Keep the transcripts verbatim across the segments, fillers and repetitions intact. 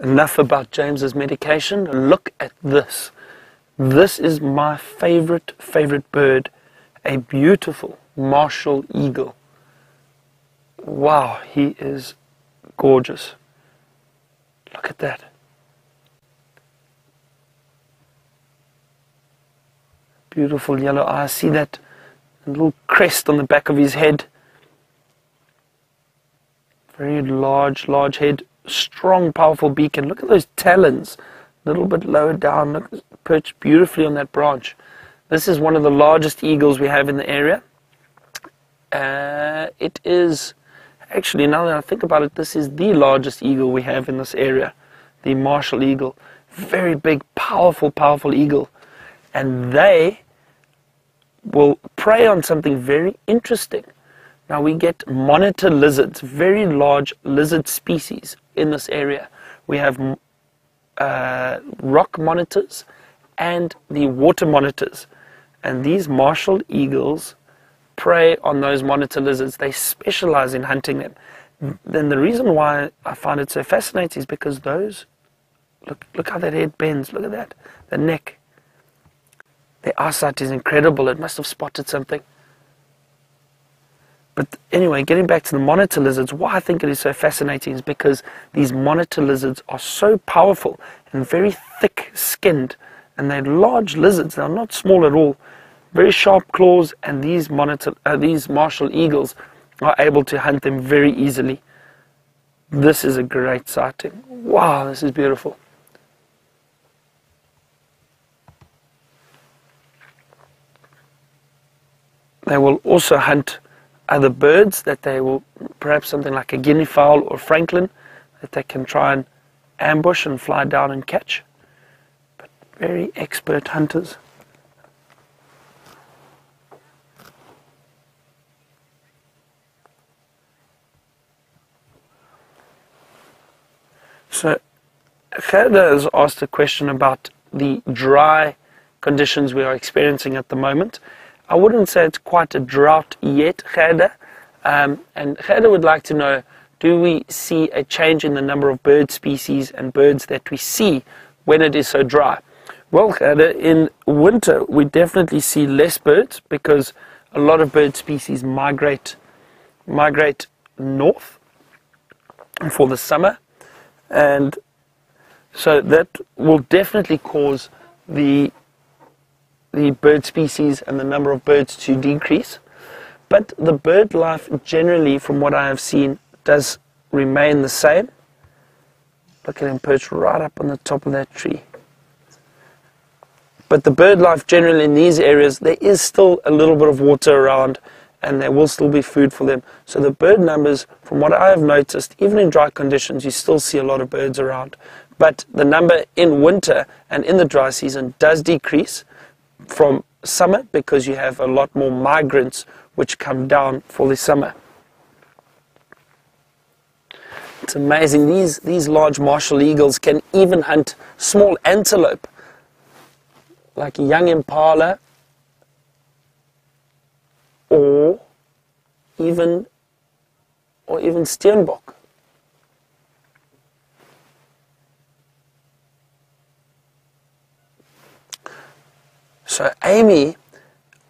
Enough about James's medication. Look at this. This is my favorite, favorite bird. A beautiful Martial Eagle. Wow, he is gorgeous. Look at that. Beautiful yellow eyes. See that little crest on the back of his head? Very large, large head. Strong, powerful beak. And look at those talons. A little bit lower down. Look, perched beautifully on that branch. This is one of the largest eagles we have in the area. Uh, it is, actually, now that I think about it, this is the largest eagle we have in this area. The Martial Eagle. Very big, powerful, powerful eagle. And they will prey on something very interesting. Now we get monitor lizards, very large lizard species in this area. We have uh, rock monitors and the water monitors. And these Martial Eagles prey on those monitor lizards. They specialize in hunting them. Then the reason why I find it so fascinating is because those, look, look how that head bends, look at that, the neck. Their eyesight is incredible. It must have spotted something. But anyway, getting back to the monitor lizards, why I think it is so fascinating is because these monitor lizards are so powerful and very thick-skinned, and they're large lizards. They're not small at all. Very sharp claws, and these monitor, uh, these Martial Eagles are able to hunt them very easily. This is a great sighting. Wow, this is beautiful. They will also hunt other birds that they will, perhaps something like a guinea fowl or Franklin, that they can try and ambush and fly down and catch. But very expert hunters. So, Gerda has asked a question about the dry conditions we are experiencing at the moment. I wouldn't say it's quite a drought yet, Gerda. Um, and Gerda would like to know, do we see a change in the number of bird species and birds that we see when it is so dry? Well, Gerda, in winter we definitely see less birds because a lot of bird species migrate, migrate north for the summer. And so that will definitely cause the the bird species and the number of birds to decrease, but the bird life generally, from what I have seen, does remain the same. Look at him perched right up on the top of that tree. But the bird life generally in these areas, there is still a little bit of water around and there will still be food for them. So the bird numbers, from what I have noticed, even in dry conditions, you still see a lot of birds around. But the number in winter and in the dry season does decrease from summer because you have a lot more migrants which come down for the summer. It's amazing, these, these large Martial Eagles can even hunt small antelope, like young impala or even, or even steenbok. So Amy,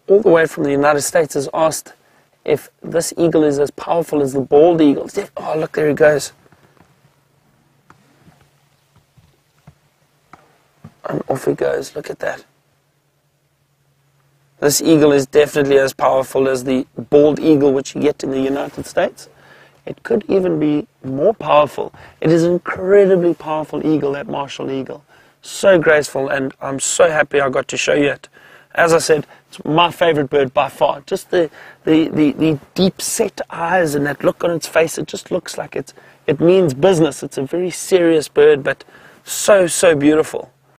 all the way from the United States, has asked if this eagle is as powerful as the bald eagle. Oh, look, there he goes. And off he goes. Look at that. This eagle is definitely as powerful as the bald eagle which you get in the United States. It could even be more powerful. It is an incredibly powerful eagle, that Martial Eagle. So graceful, and I'm so happy I got to show you it. As I said, it's my favorite bird by far. Just the the, the, the deep set eyes and that look on its face, it just looks like it's, it means business. It's a very serious bird, but so, so beautiful.